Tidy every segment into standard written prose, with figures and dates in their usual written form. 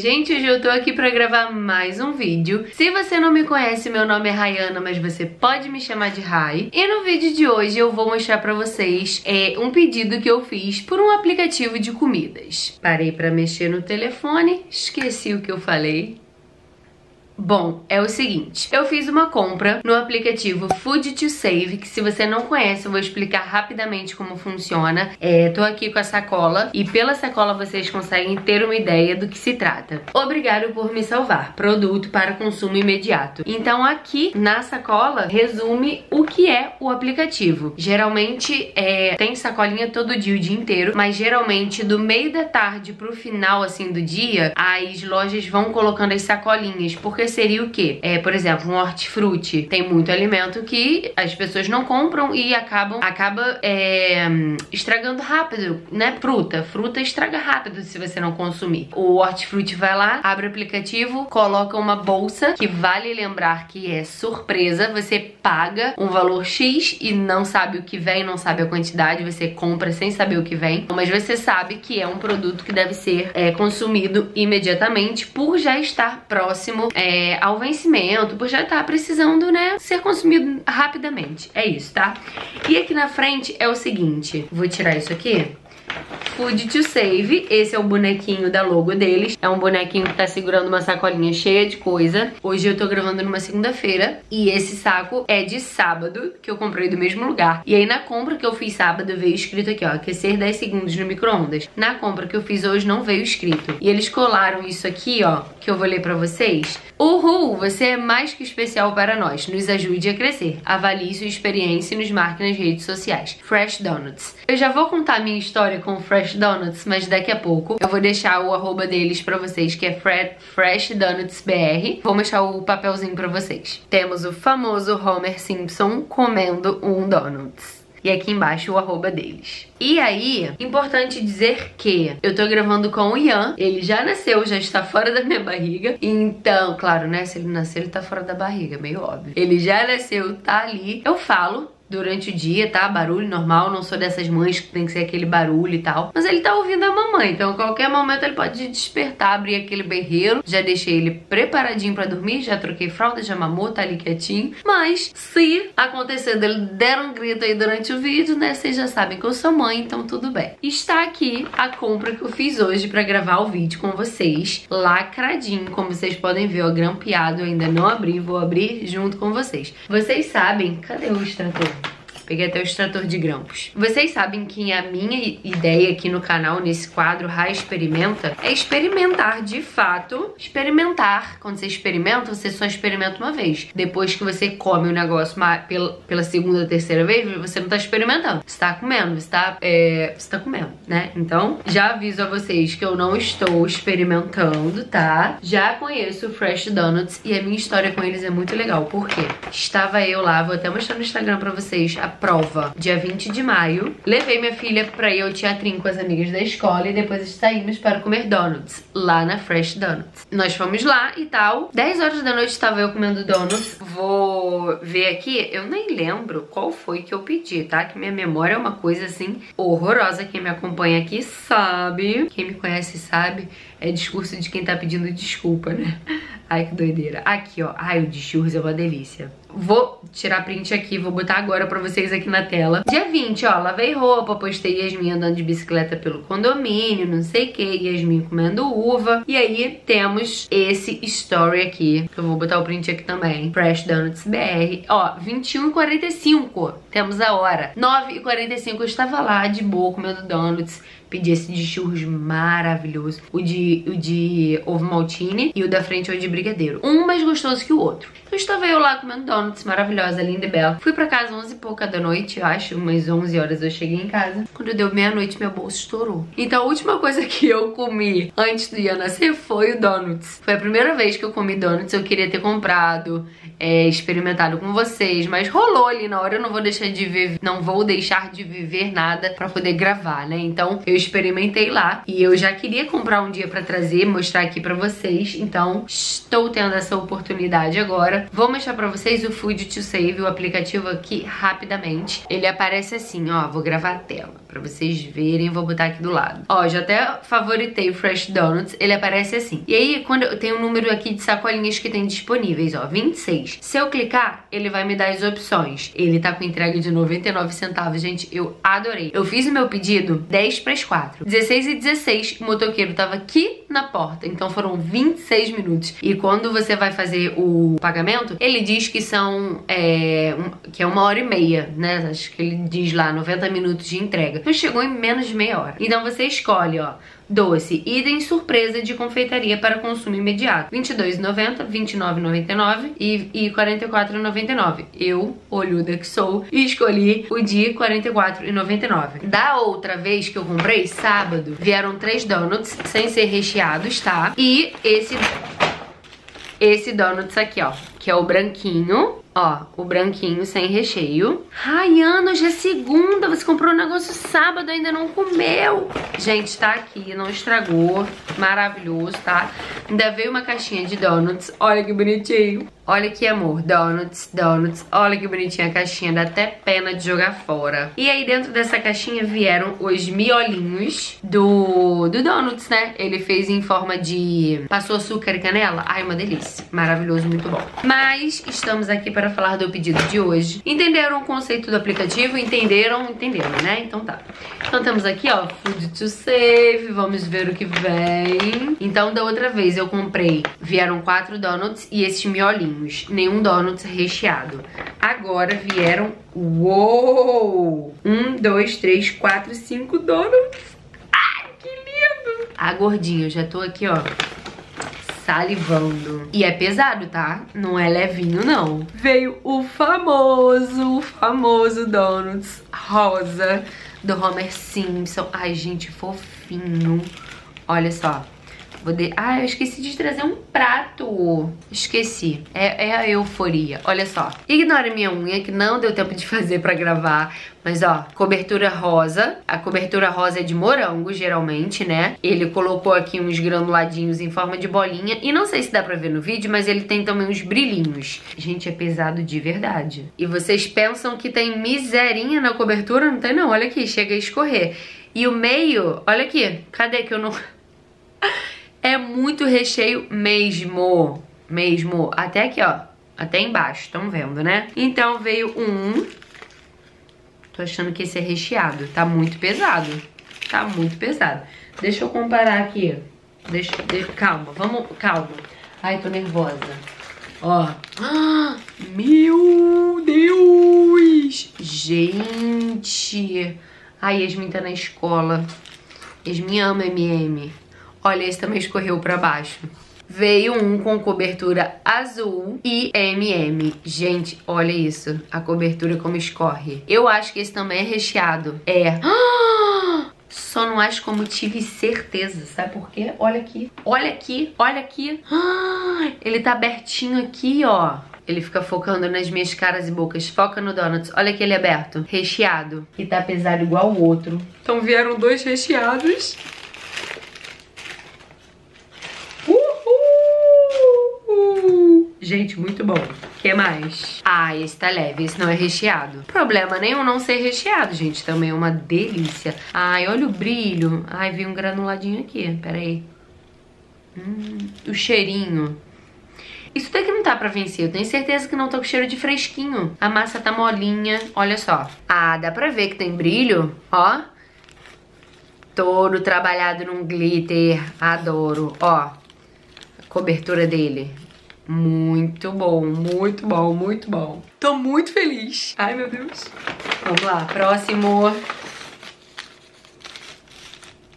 Gente, hoje eu tô aqui pra gravar mais um vídeo. Se você não me conhece, meu nome é Rayana, mas você pode me chamar de Ray. E no vídeo de hoje eu vou mostrar pra vocês um pedido que eu fiz por um aplicativo de comidas. Parei pra mexer no telefone, esqueci o que eu falei. Bom, é o seguinte, eu fiz uma compra no aplicativo Food to Save, que se você não conhece, eu vou explicar rapidamente como funciona. Tô aqui com a sacola e pela sacola vocês conseguem ter uma ideia do que se trata. Obrigado por me salvar, produto para consumo imediato. Então aqui na sacola resume o que é o aplicativo. Geralmente tem sacolinha todo dia, o dia inteiro, mas geralmente do meio da tarde pro final assim do dia, as lojas vão colocando as sacolinhas, porque seria o quê? Por exemplo, um hortifruti. Tem muito alimento que as pessoas não compram e acaba estragando rápido, né? Fruta estraga rápido se você não consumir. O hortifruti vai lá, abre o aplicativo, coloca uma bolsa, que vale lembrar que é surpresa. Você paga um valor X e não sabe o que vem, não sabe a quantidade, você compra sem saber o que vem, mas você sabe que é um produto que deve ser consumido imediatamente por já estar próximo ao vencimento, por já tá precisando, né, ser consumido rapidamente. É isso, tá? E aqui na frente é o seguinte, vou tirar isso aqui. Food to Save, esse é o bonequinho da logo deles, é um bonequinho que tá segurando uma sacolinha cheia de coisa. Hoje eu tô gravando numa segunda-feira e esse saco é de sábado, que eu comprei do mesmo lugar. E aí na compra que eu fiz sábado veio escrito aqui, ó, aquecer 10 segundos no micro-ondas. Na compra que eu fiz hoje não veio escrito. E eles colaram isso aqui, ó, que eu vou ler pra vocês. Uhul, você é mais que especial para nós, nos ajude a crescer. Avalie sua experiência e nos marque nas redes sociais. Fresh Donuts. Eu já vou contar a minha história com o Fresh Donuts, mas daqui a pouco eu vou deixar o arroba deles pra vocês, que é Fresh Donuts BR. Vou mostrar o papelzinho pra vocês. Temos o famoso Homer Simpson comendo um donuts. E aqui embaixo o arroba deles. E aí, importante dizer que eu tô gravando com o Ian, ele já nasceu, já está fora da minha barriga. Então, claro, né, se ele nasceu, ele tá fora da barriga, meio óbvio. Ele já nasceu, tá ali. Eu falo durante o dia, tá? Barulho normal, não sou dessas mães que tem que ser aquele barulho e tal. Mas ele tá ouvindo a mamãe, então a qualquer momento ele pode despertar, abrir aquele berreiro. Já deixei ele preparadinho pra dormir, já troquei fralda, já mamou, tá ali quietinho. Mas se acontecer dele der um grito aí durante o vídeo, né? Vocês já sabem que eu sou mãe, então tudo bem. Está aqui a compra que eu fiz hoje pra gravar o vídeo com vocês, lacradinho. Como vocês podem ver, ó, grampeado, eu ainda não abri, vou abrir junto com vocês. Vocês sabem, cadê o extrator? Peguei até o extrator de grampos. Vocês sabem que a minha ideia aqui no canal, nesse quadro Ray Experimenta, é experimentar de fato. Experimentar. Quando você experimenta, você só experimenta uma vez. Depois que você come o negócio pela segunda, terceira vez, você não tá experimentando. Você tá comendo, você tá comendo, né? Então, já aviso a vocês que eu não estou experimentando, tá? Já conheço o Fresh Donuts e a minha história com eles é muito legal. Por quê? Estava eu lá, vou até mostrar no Instagram pra vocês a prova, dia 20 de maio. Levei minha filha pra ir ao teatrinho com as amigas da escola e depois saímos para comer donuts, lá na Fresh Donuts. Nós fomos lá e tal, 10 horas da noite estava eu comendo donuts. Vou ver aqui, eu nem lembro qual foi que eu pedi, tá? Que minha memória é uma coisa assim, horrorosa. Quem me acompanha aqui sabe, quem me conhece sabe, é discurso de quem tá pedindo desculpa, né? Ai, que doideira. Aqui, ó. Ai, o de churros é uma delícia. Vou tirar print aqui, vou botar agora pra vocês aqui na tela. Dia 20, ó, lavei roupa, postei Yasmin andando de bicicleta pelo condomínio, não sei o que, Yasmin comendo uva. E aí temos esse story aqui, que eu vou botar o print aqui também. Fresh Donuts BR. Ó, 21h45, temos a hora. 9h45 eu estava lá de boa comendo donuts. Pedi esse de churros maravilhoso, o de ovo maltine e o da frente é o de brigadeiro. Um mais gostoso que o outro. Então estava eu lá comendo donuts, maravilhosa, linda e bela. Fui pra casa 11 e pouca da noite, eu acho, umas 11 horas eu cheguei em casa. Quando deu meia-noite, meu bolso estourou. Então a última coisa que eu comi antes do Ian nascer foi o donuts. Foi a primeira vez que eu comi donuts, eu queria ter comprado, experimentado com vocês, mas rolou ali na hora, eu não vou deixar de viver nada pra poder gravar, né? Então eu experimentei lá e eu já queria comprar um dia pra trazer, mostrar aqui pra vocês. Então, estou tendo essa oportunidade agora. Vou mostrar pra vocês o Food to Save, o aplicativo aqui, rapidamente. Ele aparece assim, ó, vou gravar a tela pra vocês verem, vou botar aqui do lado. Ó, já até favoritei o Fresh Donuts, ele aparece assim. E aí, quando eu tenho um número aqui de sacolinhas que tem disponíveis, ó, 26. Se eu clicar, ele vai me dar as opções. Ele tá com entrega de 99 centavos, gente, eu adorei. Eu fiz o meu pedido 10 para as 4. 16 e 16, o motoqueiro tava aqui na porta, então foram 26 minutos. E quando você vai fazer o pagamento, ele diz que são que é 1h30, né? Acho que ele diz lá 90 minutos de entrega. Mas chegou em menos de meia hora. Então você escolhe, ó, doce, item surpresa de confeitaria para consumo imediato, R$22,90, R$29,99 e R$44,99. Eu, olhuda que sou, escolhi o de R$44,99. Da outra vez que eu comprei, sábado, vieram 3 donuts sem ser recheados, tá? E esse donuts aqui, ó, que é o branquinho. Ó, o branquinho sem recheio. Rayana, hoje é segunda. Você comprou um negócio sábado, ainda não comeu. Gente, tá aqui, não estragou. Maravilhoso, tá? Ainda veio uma caixinha de donuts. Olha que bonitinho. Olha que amor. Donuts, donuts. Olha que bonitinha a caixinha. Dá até pena de jogar fora. E aí dentro dessa caixinha vieram os miolinhos do donuts, né? Ele fez em forma de... Passou açúcar e canela. Ai, uma delícia. Maravilhoso, muito bom. Mas estamos aqui para falar do pedido de hoje. Entenderam o conceito do aplicativo? Entenderam, né? Então tá. Então temos aqui, ó, Food to Save. Vamos ver o que vem. Então da outra vez eu comprei, vieram 4 donuts e esses miolinhos. Nenhum donuts recheado. Agora vieram, uou! 1, 2, 3, 4, 5 donuts. Ai, que lindo! Ah, gordinho, já tô aqui, ó, salivando. E é pesado, tá? Não é levinho, não. Veio o famoso donuts rosa do Homer Simpson. Ai, gente, fofinho. Olha só. Ah, eu esqueci de trazer um prato. Esqueci. É a euforia. Olha só. Ignora minha unha, que não deu tempo de fazer pra gravar. Mas, ó, cobertura rosa. A cobertura rosa é de morango, geralmente, né? Ele colocou aqui uns granuladinhos em forma de bolinha. E não sei se dá pra ver no vídeo, mas ele tem também uns brilhinhos. Gente, é pesado de verdade. E vocês pensam que tem miserinha na cobertura? Não tem, não. Olha aqui, chega a escorrer. E o meio... Olha aqui. Cadê que eu não... É muito recheio mesmo, mesmo. Até aqui, ó, até embaixo, estão vendo, né? Então veio um... Tô achando que esse é recheado, tá muito pesado. Tá muito pesado. Deixa eu comparar aqui. Calma, vamos, calma. Ai, tô nervosa. Ó. Ah, meu Deus! Gente! Ai, Yasmin tá na escola. Yasmin ama M&M. Olha, esse também escorreu pra baixo. Veio um com cobertura azul e M&M. Gente, olha isso. A cobertura como escorre. Eu acho que esse também é recheado. É. Só não acho como tive certeza. Sabe por quê? Olha aqui. Olha aqui. Olha aqui. Ele tá abertinho aqui, ó. Ele fica focando nas minhas caras e bocas. Foca no donuts. Olha aquele aberto. Recheado. E tá pesado igual o outro. Então vieram 2 recheados. Gente, muito bom. O que mais? Ah, esse tá leve, esse não é recheado. Problema nenhum não ser recheado, gente. Também é uma delícia. Ai, olha o brilho. Ai, veio um granuladinho aqui. Pera aí. O cheirinho. Isso daqui não tá pra vencer. Eu tenho certeza que não tá com cheiro de fresquinho. A massa tá molinha. Olha só. Ah, dá pra ver que tem brilho. Ó. Todo trabalhado num glitter. Adoro. Ó. A cobertura dele. Muito bom, muito bom, muito bom. Tô muito feliz. Ai, meu Deus. Vamos lá, próximo.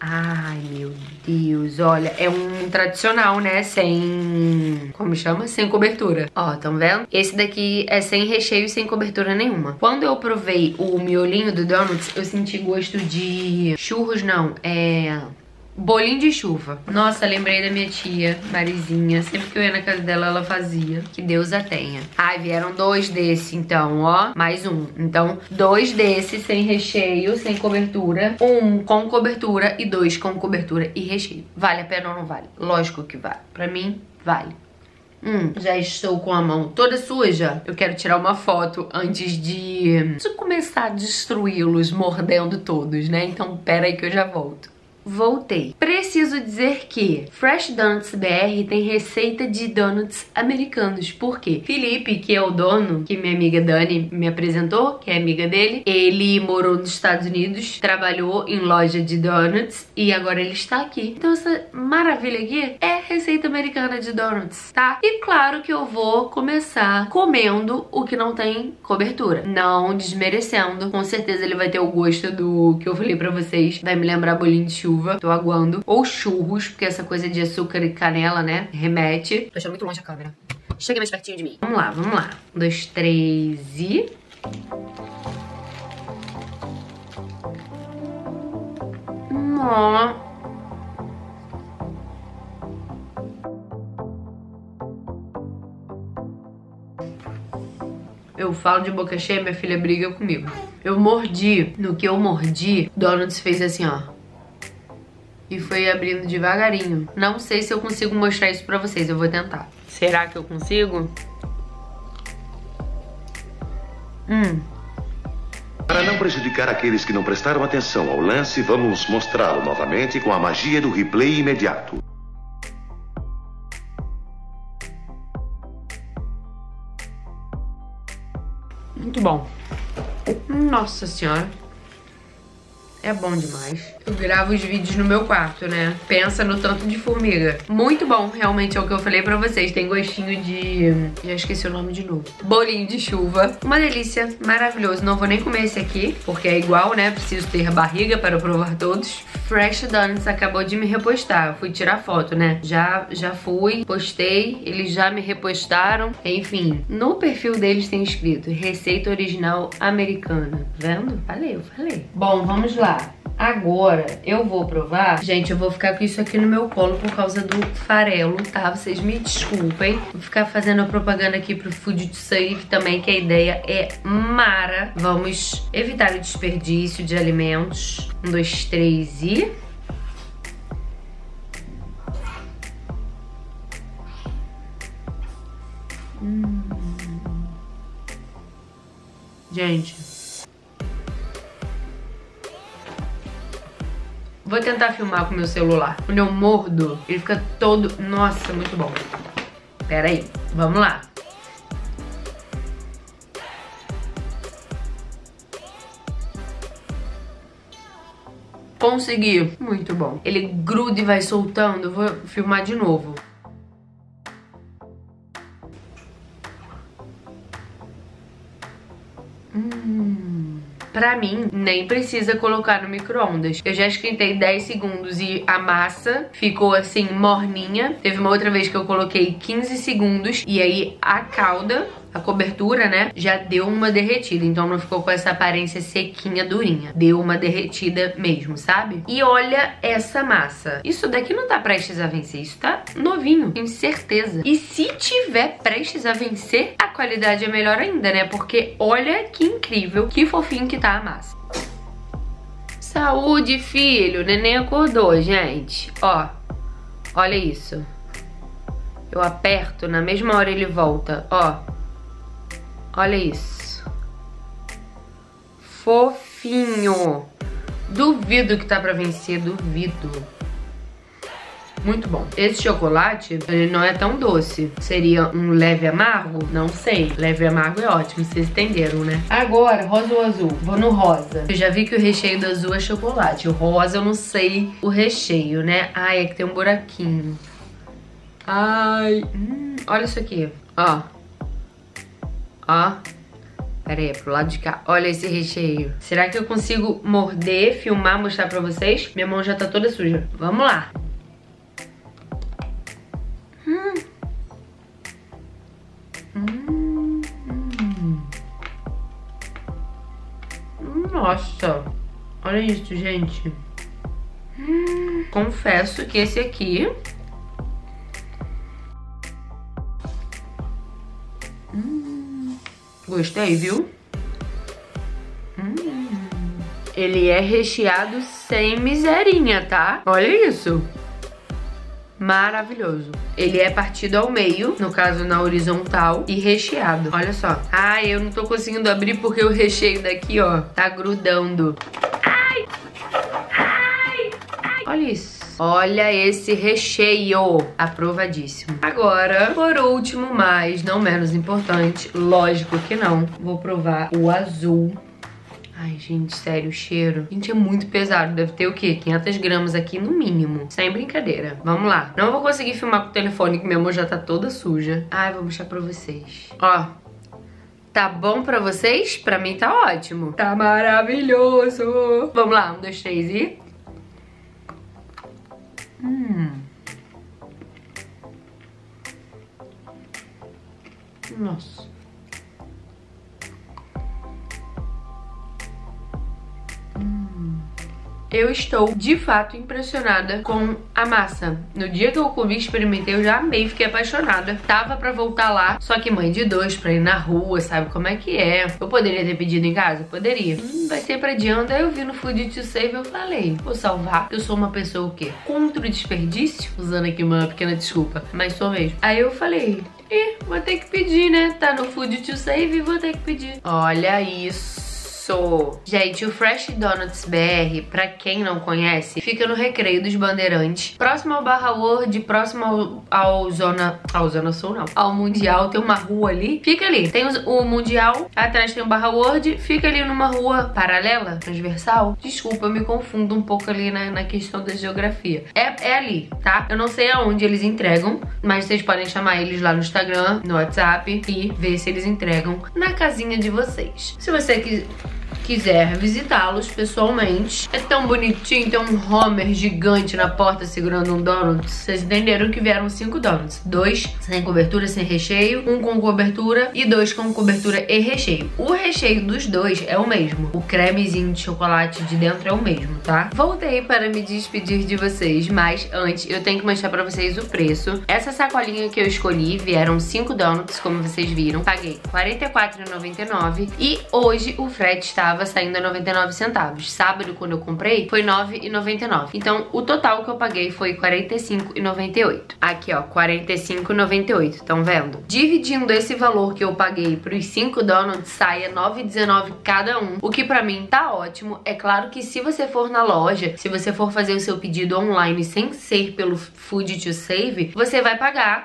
Ai, meu Deus. Olha, é um tradicional, né? Sem... Como chama? Sem cobertura. Ó, tão vendo? Esse daqui é sem recheio e sem cobertura nenhuma. Quando eu provei o miolinho do donuts, eu senti gosto de... Churros, não. É... Bolinho de chuva. Nossa, lembrei da minha tia, Marizinha. Sempre que eu ia na casa dela, ela fazia. Que Deus a tenha. Ai, vieram 2 desse, então, ó. Mais um. Então, 2 desses sem recheio, sem cobertura. 1 com cobertura e 2 com cobertura e recheio. Vale a pena ou não vale? Lógico que vale. Pra mim, vale. Já estou com a mão toda suja. Eu quero tirar uma foto antes de começar a destruí-los, mordendo todos, né? Então, pera aí que eu já volto. Voltei. Preciso dizer que Fresh Donuts BR tem receita de donuts americanos. Por quê? Felipe, que é o dono, que minha amiga Dani me apresentou, que é amiga dele, ele morou nos Estados Unidos, trabalhou em loja de donuts e agora ele está aqui. Então essa maravilha aqui é receita americana de donuts, tá? E claro que eu vou começar comendo o que não tem cobertura. Não desmerecendo. Com certeza ele vai ter o gosto do que eu falei pra vocês. Vai me lembrar bolinho de chuva. Tô aguando. Ou churros, porque essa coisa de açúcar e canela, né? Remete. Tô achando muito longe a câmera. Chega mais pertinho de mim. Vamos lá, vamos lá. 1, 2, 3 e... Nossa. Eu falo de boca cheia, minha filha briga comigo. Eu mordi. No que eu mordi, Donuts fez assim, ó. E foi abrindo devagarinho. Não sei se eu consigo mostrar isso pra vocês. Eu vou tentar. Será que eu consigo? Para não prejudicar aqueles que não prestaram atenção ao lance, vamos mostrá-lo novamente com a magia do replay imediato. Muito bom. Nossa senhora. É bom demais. Eu gravo os vídeos no meu quarto, né? Pensa no tanto de formiga. Muito bom, realmente é o que eu falei pra vocês. Tem gostinho de... Já esqueci o nome de novo. Bolinho de chuva. Uma delícia, maravilhoso. Não vou nem comer esse aqui, porque é igual, né? Preciso ter barriga para provar todos. Fresh Donuts acabou de me repostar. Eu fui tirar foto, né? Já fui, postei, eles já me repostaram. Enfim, no perfil deles tem escrito receita original americana. Vendo? Falei, eu falei. Bom, vamos lá. Agora eu vou provar. Gente, eu vou ficar com isso aqui no meu colo por causa do farelo, tá? Vocês me desculpem. Vou ficar fazendo a propaganda aqui pro Food to Save também, que a ideia é mara. Vamos evitar o desperdício de alimentos. 1, 2, 3 e... Gente... Vou tentar filmar com o meu celular. Quando eu mordo, ele fica todo... Nossa, muito bom. Pera aí, vamos lá. Consegui. Muito bom. Ele gruda e vai soltando. Eu vou filmar de novo. Pra mim, nem precisa colocar no micro-ondas. Eu já esquentei 10 segundos e a massa ficou assim, morninha. Teve uma outra vez que eu coloquei 15 segundos e aí a calda, a cobertura, né, já deu uma derretida. Então não ficou com essa aparência sequinha, durinha. Deu uma derretida mesmo, sabe? E olha essa massa. Isso daqui não tá prestes a vencer. Isso tá novinho, tenho certeza. E se tiver prestes a vencer, a qualidade é melhor ainda, né? Porque olha que incrível, que fofinho que tá a massa. Saúde, filho. O neném acordou, gente. Ó, olha isso. Eu aperto, na mesma hora ele volta. Ó. Olha isso. Fofinho. Duvido que tá pra vencer, duvido. Muito bom. Esse chocolate, ele não é tão doce. Seria um leve amargo? Não sei. Leve amargo é ótimo, vocês entenderam, né? Agora, rosa ou azul? Vou no rosa. Eu já vi que o recheio do azul é chocolate. O rosa eu não sei o recheio, né? Ai, é que tem um buraquinho. Ai. Olha isso aqui. Ó. Ó, pera aí, é pro lado de cá. Olha esse recheio. Será que eu consigo morder, filmar, mostrar pra vocês? Minha mão já tá toda suja. Vamos lá. Nossa. Olha isso, gente. confesso que esse aqui... Gostei, viu? Ele é recheado sem miserinha, tá? Olha isso! Maravilhoso! Ele é partido ao meio, no caso na horizontal, e recheado. Olha só. Ai, eu não tô conseguindo abrir porque o recheio daqui, ó, tá grudando. Ai! Ai! Ai! Olha isso. Olha esse recheio, aprovadíssimo. Agora, por último, mas não menos importante, lógico que não, vou provar o azul. Ai, gente, sério, o cheiro. Gente, é muito pesado, deve ter o quê? 500 gramas aqui no mínimo, sem brincadeira. Vamos lá. Não vou conseguir filmar com o telefone, que minha mão já tá toda suja. Ai, vou mostrar pra vocês. Ó, tá bom pra vocês? Pra mim tá ótimo. Tá maravilhoso. Vamos lá, 1, 2, 3 e... Nossa. Eu estou, de fato, impressionada com a massa. No dia que eu comi, experimentei, eu já amei, fiquei apaixonada. Tava pra voltar lá, só que mãe de dois, pra ir na rua, sabe como é que é. Eu poderia ter pedido em casa? Poderia. Vai ser pra adianta. Aí eu vi no Food to Save e eu falei, vou salvar. Eu sou uma pessoa o quê? Contra o desperdício? Usando aqui uma pequena desculpa, mas sou mesmo. Aí eu falei, ih, vou ter que pedir, né? Tá no Food to Save e vou ter que pedir. Olha isso. Gente, o Fresh Donuts BR, pra quem não conhece, fica no Recreio dos Bandeirantes, próximo ao Barra World, próximo ao Mundial, tem uma rua ali, fica ali, tem o Mundial, atrás tem o Barra World, fica ali numa rua paralela, transversal, desculpa, eu me confundo um pouco ali na questão da geografia, é ali, tá? Eu não sei aonde eles entregam, mas vocês podem chamar eles lá no Instagram, no WhatsApp e ver se eles entregam na casinha de vocês. Se você quiser visitá-los pessoalmente. É tão bonitinho, tem um Homer gigante na porta segurando um donut. Vocês entenderam que vieram 5 donuts. 2 sem cobertura, sem recheio, 1 com cobertura e 2 com cobertura e recheio. O recheio dos 2 é o mesmo. O cremezinho de chocolate de dentro é o mesmo, tá? Voltei para me despedir de vocês, mas antes eu tenho que mostrar pra vocês o preço. Essa sacolinha que eu escolhi, vieram 5 donuts, como vocês viram. Paguei R$ 44,99 e hoje o frete estava saindo a 99 centavos. Sábado, quando eu comprei, foi R$ 9,99. Então, o total que eu paguei foi R$ 45,98. Aqui, ó, R$ 45,98. Estão vendo? Dividindo esse valor que eu paguei pros 5 donuts, sai a R$ 9,19 cada um, o que pra mim tá ótimo. É claro que se você for na loja, se você for fazer o seu pedido online sem ser pelo Food to Save, você vai pagar.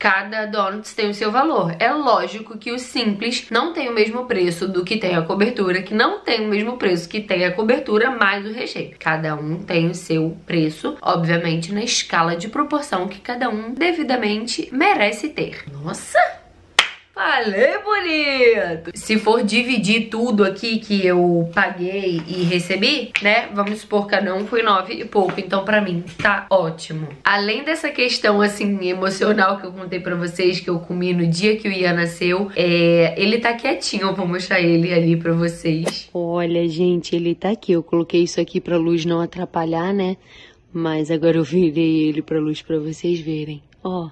Cada donuts tem o seu valor. É lógico que o simples não tem o mesmo preço do que tem a cobertura, que não tem o mesmo preço que tem a cobertura mais o recheio. Cada um tem o seu preço, obviamente na escala de proporção que cada um devidamente merece ter. Nossa! Valeu, bonito! Se for dividir tudo aqui que eu paguei e recebi, né? Vamos supor, cada um foi 9 e pouco. Então, pra mim, tá ótimo. Além dessa questão, assim, emocional que eu contei pra vocês, que eu comi no dia que o Ian nasceu, ele tá quietinho, eu vou mostrar ele ali pra vocês. Olha, gente, ele tá aqui. Eu coloquei isso aqui pra luz não atrapalhar, né? Mas agora eu virei ele pra luz pra vocês verem. Ó,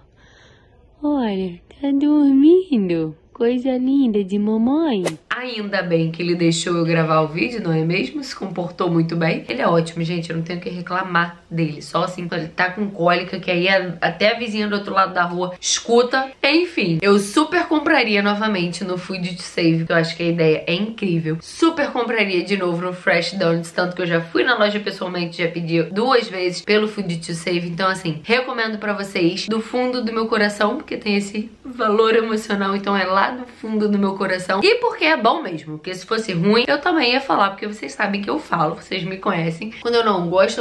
olha... Tá dormindo, coisa linda de mamãe. Ainda bem que ele deixou eu gravar o vídeo, não é mesmo? Se comportou muito bem. Ele é ótimo, gente, eu não tenho o que reclamar dele. Só assim, ele tá com cólica, que aí até a vizinha do outro lado da rua escuta. Enfim, eu super compraria novamente no Food to Save, que eu acho que a ideia é incrível. Super compraria de novo no Fresh Donuts, tanto que eu já fui na loja pessoalmente, já pedi 2 vezes pelo Food to Save. Então assim, recomendo pra vocês do fundo do meu coração, porque tem esse valor emocional, então é lá do fundo do meu coração. E porque é bom mesmo, porque se fosse ruim, eu também ia falar, porque vocês sabem que eu falo, vocês me conhecem. Quando eu não gosto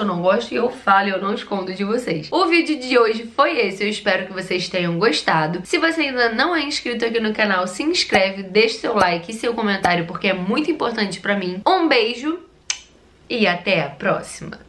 e eu falo, eu não escondo de vocês. O vídeo de hoje foi esse, eu espero que vocês tenham gostado. Se você ainda não é inscrito aqui no canal, se inscreve, deixe seu like e seu comentário, porque é muito importante pra mim. Um beijo e até a próxima.